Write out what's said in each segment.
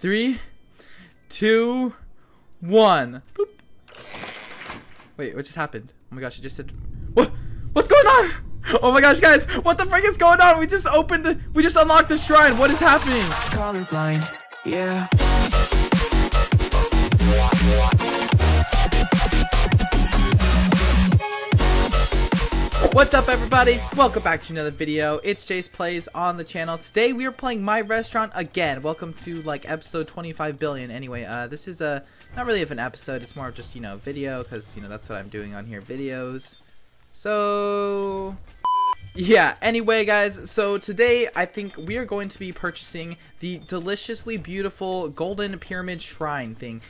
3, 2, 1. Boop. Wait, what just happened? Oh my gosh, it just said... What? What's going on? Oh my gosh, guys. What the frick is going on? We just unlocked the shrine. What is happening? Colorblind. Yeah. What's up, everybody? Welcome back to another video. It's Jace Plays on the channel. Today we are playing My Restaurant again. Welcome to like episode 25 billion. Anyway, this is a not really of an episode. It's more of just, you know, video, because, you know, that's what I'm doing on here, videos. So yeah, anyway, guys, so today I think we are going to be purchasing the deliciously beautiful golden pyramid shrine thing.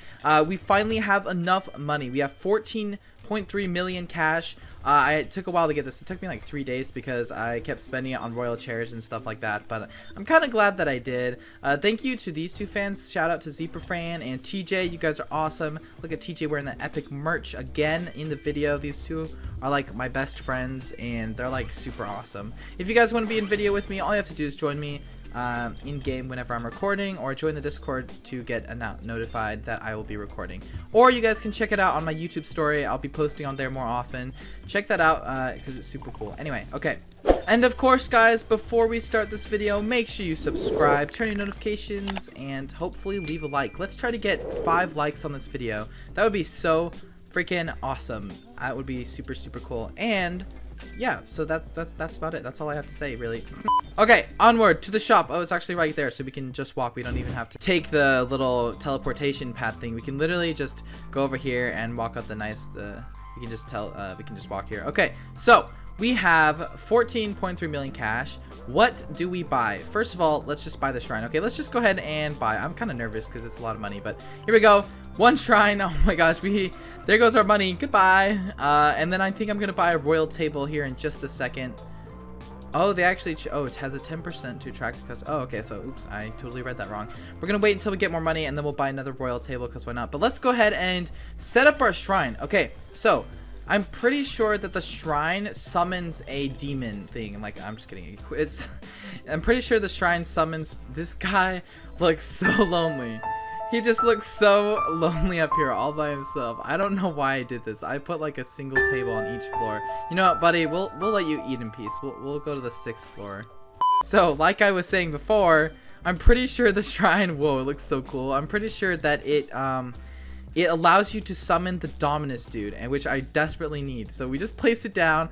We finally have enough money. We have 14.3 million cash. I took a while to get this. It took me like 3 days because I kept spending it on royal chairs and stuff like that, but I'm kind of glad that I did. Thank you to these two fans. Shout out to ZebraFran and TJ. You guys are awesome. Look at TJ wearing the epic merch again in the video. These two are like my best friends and they're like super awesome. If you guys want to be in video with me, all you have to do is join me in game whenever I'm recording, or join the Discord to get notified that I will be recording. Or you guys can check it out on my YouTube story. I'll be posting on there more often. Check that out because it's super cool. Anyway, okay. And of course, guys, before we start this video, make sure you subscribe, turn your notifications, and hopefully leave a like. Let's try to get 5 likes on this video. That would be so freaking awesome. That would be super, super cool. And yeah, so that's about it. That's all I have to say, really. Okay, onward to the shop. Oh, it's actually right there, so we can just walk. We don't even have to take the little teleportation pad thing. We can literally just go over here and walk up the nice we can just walk here. Okay, so we have 14.3 million cash. What do we buy? First of all, let's just buy the shrine. Okay, let's just go ahead and buy. I'm kind of nervous because it's a lot of money, but here we go. One shrine. Oh my gosh, there goes our money. Goodbye. And then I think I'm gonna buy a royal table here in just a second. Oh, they actually, oh, it has a 10% to attract because, oh, okay, so, oops, I totally read that wrong. We're gonna wait until we get more money, and then we'll buy another royal table, because why not? But let's go ahead and set up our shrine. Okay, so, I'm pretty sure that the shrine summons a demon thing. Like, I'm just kidding. I'm pretty sure the shrine summons, this guy looks so lonely. He just looks so lonely up here all by himself. I don't know why I did this. I put like a single table on each floor. You know what, buddy? We'll let you eat in peace. We'll go to the 6th floor. So, like I was saying before, I'm pretty sure the shrine, whoa, it looks so cool. I'm pretty sure that it allows you to summon the Dominus dude, and which I desperately need. So we just place it down.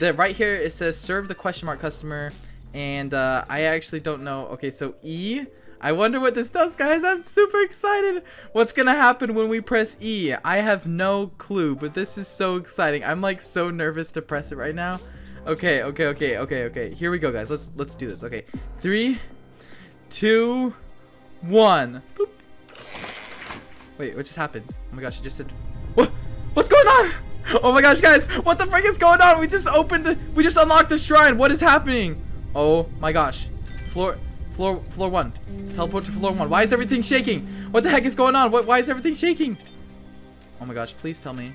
Right here it says serve the question mark customer, and I actually don't know. Okay, so E. I wonder what this does, guys. I'm super excited. What's gonna happen when we press E? I have no clue, but this is so exciting. I'm like so nervous to press it right now. Okay, okay, okay, okay, okay. Here we go, guys. Let's do this. Okay, 3, 2, 1. Boop. Wait, what just happened? Oh my gosh, it just said. What? What's going on? Oh my gosh, guys! What the frick is going on? We just unlocked the shrine. What is happening? Oh my gosh, Floor 1. Teleport to floor 1. Why is everything shaking? What the heck is going on? Why is everything shaking? Oh my gosh, please tell me.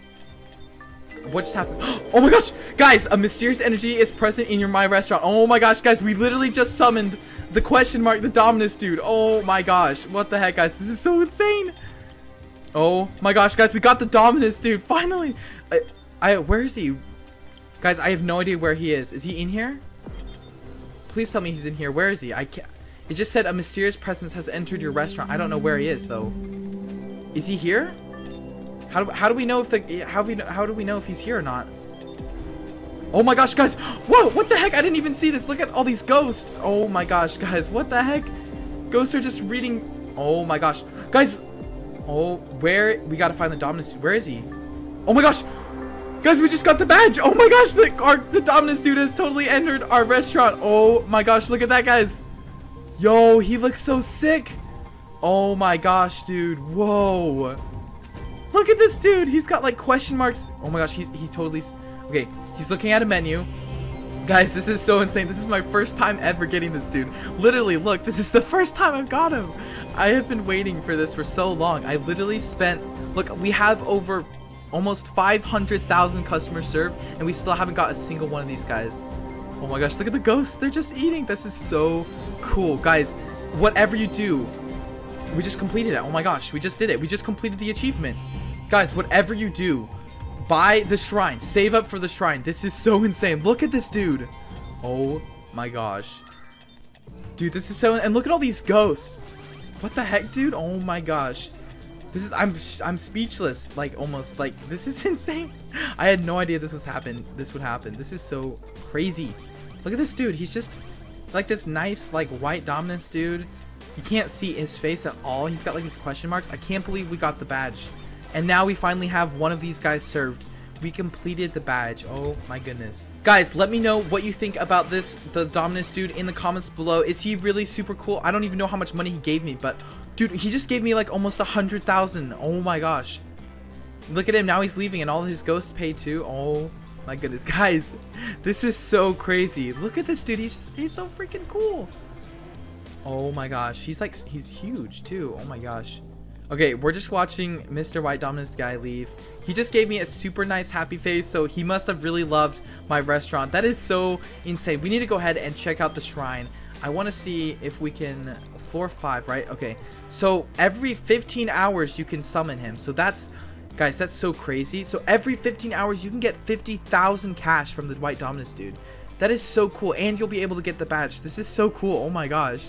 What just happened? Oh my gosh! Guys, a mysterious energy is present in your My Restaurant. Oh my gosh, guys, we literally just summoned the question mark, the Dominus dude. Oh my gosh. What the heck, guys? This is so insane. Oh my gosh, guys, we got the Dominus dude. Finally. Where is he? Guys, I have no idea where he is. Is he in here? Please tell me he's in here. Where is he? I can't. It just said a mysterious presence has entered your restaurant. I don't know where he is though. Is he here? How do we know if how do we know if he's here or not? Oh my gosh, guys! Whoa! What the heck? I didn't even see this. Look at all these ghosts. Oh my gosh, guys! What the heck? Ghosts are just reading. Oh my gosh, guys! Oh, where? We gotta find the Dominus. Where is he? Oh my gosh! Guys, we just got the badge. Oh my gosh, the Dominus dude has totally entered our restaurant. Oh my gosh, look at that, guys! Yo, he looks so sick. Oh my gosh, dude. Whoa. Look at this dude. He's got like question marks. Oh my gosh, he's totally... Okay, he's looking at a menu. Guys, this is so insane. This is my first time ever getting this dude. Literally, look. This is the first time I've got him. I have been waiting for this for so long. I literally spent... Look, we have over almost 500,000 customers served, and we still haven't got a single one of these guys. Oh my gosh, look at the ghosts. They're just eating. This is so... cool, guys. Whatever you do, We just completed it. Oh my gosh, we just did it. We just completed the achievement. Guys, whatever you do, buy the shrine. Save up for the shrine. This is so insane. Look at this dude. Oh my gosh. Dude, this is so... And look at all these ghosts. What the heck, dude? Oh my gosh. This is... I'm speechless. Like, almost. Like, this is insane. I had no idea this would happen. This is so crazy. Look at this dude. He's just... Like, this nice, like, white Dominus dude. You can't see his face at all. He's got, like, these question marks. I can't believe we got the badge. And now we finally have one of these guys served. We completed the badge. Oh my goodness. Guys, let me know what you think about this, the Dominus dude, in the comments below. Is he really super cool? I don't even know how much money he gave me, but dude, he just gave me like almost 100,000. Oh my gosh. Look at him. Now he's leaving and all his ghosts pay too. Oh my goodness. Guys, this is so crazy. Look at this dude. He's so freaking cool. Oh my gosh. He's huge too. Oh my gosh. Okay, we're just watching Mr. White Dominus guy leave. He just gave me a super nice happy face, so he must have really loved My Restaurant. That is so insane. We need to go ahead and check out the shrine. I want to see if we can... 4-5, right? Okay. So, every 15 hours you can summon him. So, that's... Guys, that's so crazy. So, every 15 hours you can get 50,000 cash from the White Dominus dude. That is so cool. And you'll be able to get the badge. This is so cool. Oh my gosh.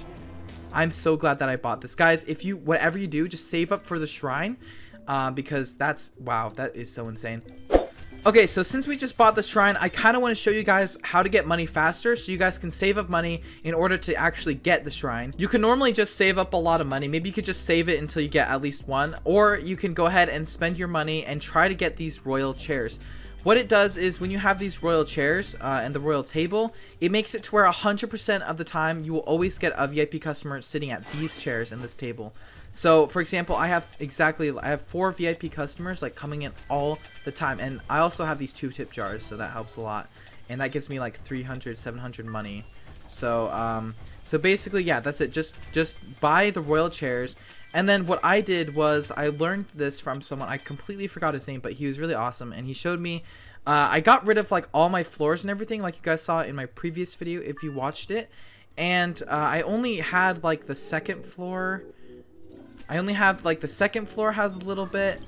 I'm so glad that I bought this. Guys, if you, whatever you do, just save up for the shrine, because that's, wow, that is so insane. Okay, so since we just bought the shrine, I kind of want to show you guys how to get money faster so you guys can save up money in order to actually get the shrine. You can normally just save up a lot of money. Maybe you could just save it until you get at least one, or you can go ahead and spend your money and try to get these royal chairs. What it does is when you have these royal chairs and the royal table, it makes it to where 100% of the time you will always get a VIP customer sitting at these chairs and this table. So, for example, I have 4 VIP customers like coming in all the time, and I also have these 2 tip jars, so that helps a lot, and that gives me like 300, 700 money. So, so basically, yeah, that's it. Just buy the royal chairs. And then what I did was I learned this from someone. I completely forgot his name, but he was really awesome. And he showed me, I got rid of like all my floors and everything like you guys saw in my previous video if you watched it. And I only had like the second floor. Has a little bit.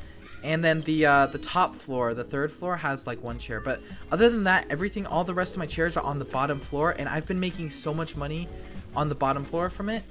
And then the top floor, the third floor, has like one chair. But other than that, everything, all the rest of my chairs are on the bottom floor. And I've been making so much money on the bottom floor from it.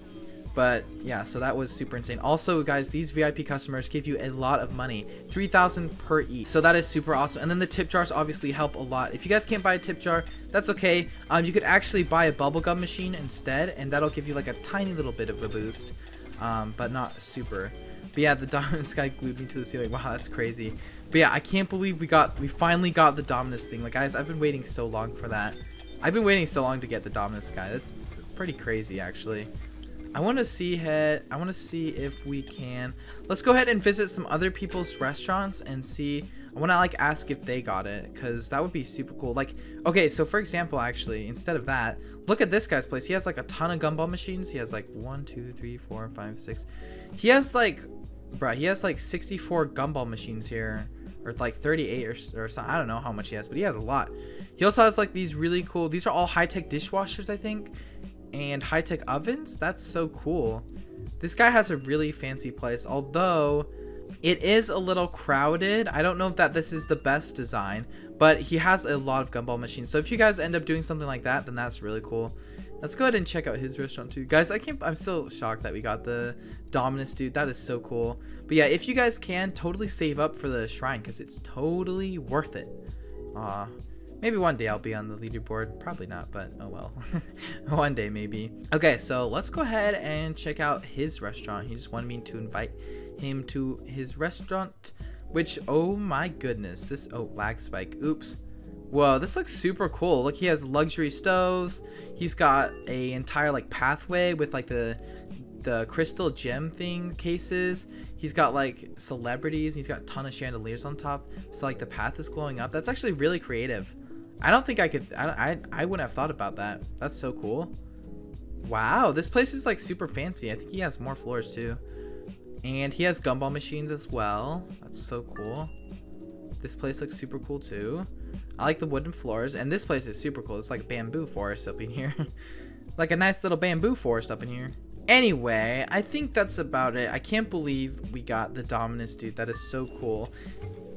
But yeah, so that was super insane. Also, guys, these VIP customers give you a lot of money, 3,000 per each. So that is super awesome. And then the tip jars obviously help a lot. If you guys can't buy a tip jar, that's okay. You could actually buy a bubblegum machine instead, and that'll give you like a tiny little bit of a boost, but not super. But yeah, the Dominus guy glued me to the ceiling. Wow, that's crazy. But yeah, I can't believe we finally got the Dominus thing. Like, guys, I've been waiting so long for that. I've been waiting so long to get the Dominus guy. That's pretty crazy, actually. I want to see if we can. Let's go ahead and visit some other people's restaurants and see. I want to like ask if they got it, because that would be super cool. Like, okay, so for example, actually, instead of that, look at this guy's place. He has like a ton of gumball machines. He has like 1, 2, 3, 4, 5, 6. He has like, bruh, he has like 64 gumball machines here, or like 38 or something. I don't know how much he has, but he has a lot. He also has like these really cool. These are all high-tech dishwashers, I think. And high-tech ovens. That's so cool. This guy has a really fancy place, although it is a little crowded. I don't know if this is the best design, but he has a lot of gumball machines. So if you guys end up doing something like that, then that's really cool. Let's go ahead and check out his restaurant too. Guys, I'm still shocked that we got the Dominus dude. That is so cool. But yeah, if you guys can, totally save up for the shrine, because it's totally worth it. Maybe one day I'll be on the leaderboard. Probably not, but oh well. One day maybe. Okay, so let's go ahead and check out his restaurant. He just wanted me to invite him to his restaurant, which, oh my goodness. This, oh, lag spike. Oops. Whoa, this looks super cool. Look, he has luxury stoves. He's got a entire like pathway with like the crystal gem thing cases. He's got like celebrities. He's got a ton of chandeliers on top. So like the path is glowing up. That's actually really creative. I don't think I could, I wouldn't have thought about that. That's so cool. Wow, this place is like super fancy. I think he has more floors too. And he has gumball machines as well. That's so cool. This place looks super cool too. I like the wooden floors, and this place is super cool. It's like a bamboo forest up in here. Like a nice little bamboo forest up in here. Anyway, I think that's about it. I can't believe we got the Dominus dude. That is so cool.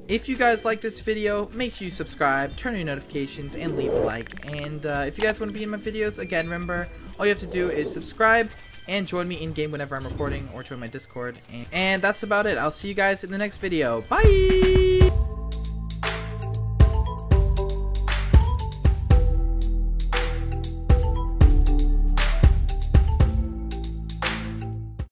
If you guys like this video, make sure you subscribe, turn on your notifications, and leave a like. And if you guys want to be in my videos, again, remember, all you have to do is subscribe and join me in-game whenever I'm recording, or join my Discord. And that's about it. I'll see you guys in the next video. Bye!